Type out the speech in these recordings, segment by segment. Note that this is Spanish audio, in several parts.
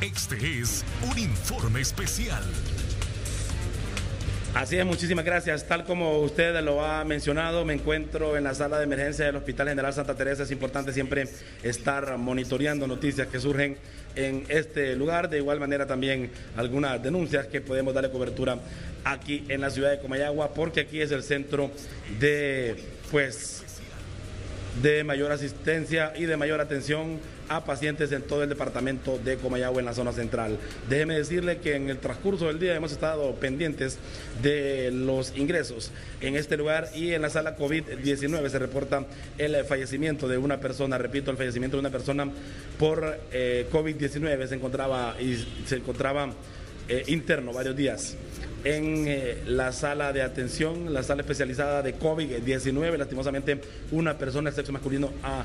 Este es un informe especial. Así es, muchísimas gracias. Tal como usted lo ha mencionado, me encuentro en la sala de emergencia del Hospital General Santa Teresa. Es importante siempre estar monitoreando noticias que surgen en este lugar. De igual manera también algunas denuncias que podemos darle cobertura aquí en la ciudad de Comayagua, porque aquí es el centro de mayor asistencia y de mayor atención a pacientes en todo el departamento de Comayagua, en la zona central. Déjeme decirle que en el transcurso del día hemos estado pendientes de los ingresos en este lugar, y en la sala COVID-19 se reporta el fallecimiento de una persona, repito, el fallecimiento de una persona por COVID-19. Se encontraba interno varios días. En la sala de atención, la sala especializada de COVID-19, lastimosamente una persona de sexo masculino ha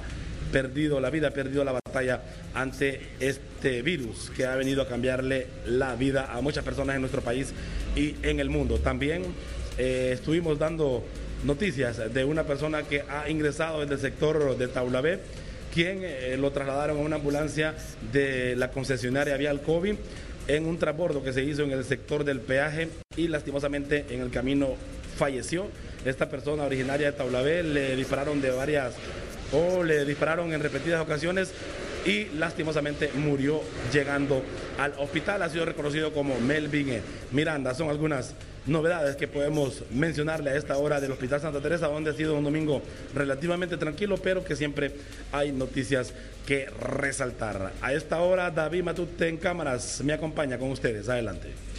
perdido la vida, ha perdido la batalla ante este virus que ha venido a cambiarle la vida a muchas personas en nuestro país y en el mundo. También estuvimos dando noticias de una persona que ha ingresado desde el sector de Taulabé, quien lo trasladaron a una ambulancia de la concesionaria vial COVID en un transbordo que se hizo en el sector del peaje, y lastimosamente en el camino falleció. Esta persona, originaria de Taulabé, le dispararon en repetidas ocasiones y lastimosamente murió llegando al hospital. Ha sido reconocido como Melvin Miranda. Son algunas novedades que podemos mencionarle a esta hora del Hospital Santa Teresa, donde ha sido un domingo relativamente tranquilo, pero que siempre hay noticias que resaltar. A esta hora, David Matute en cámaras me acompaña con ustedes. Adelante.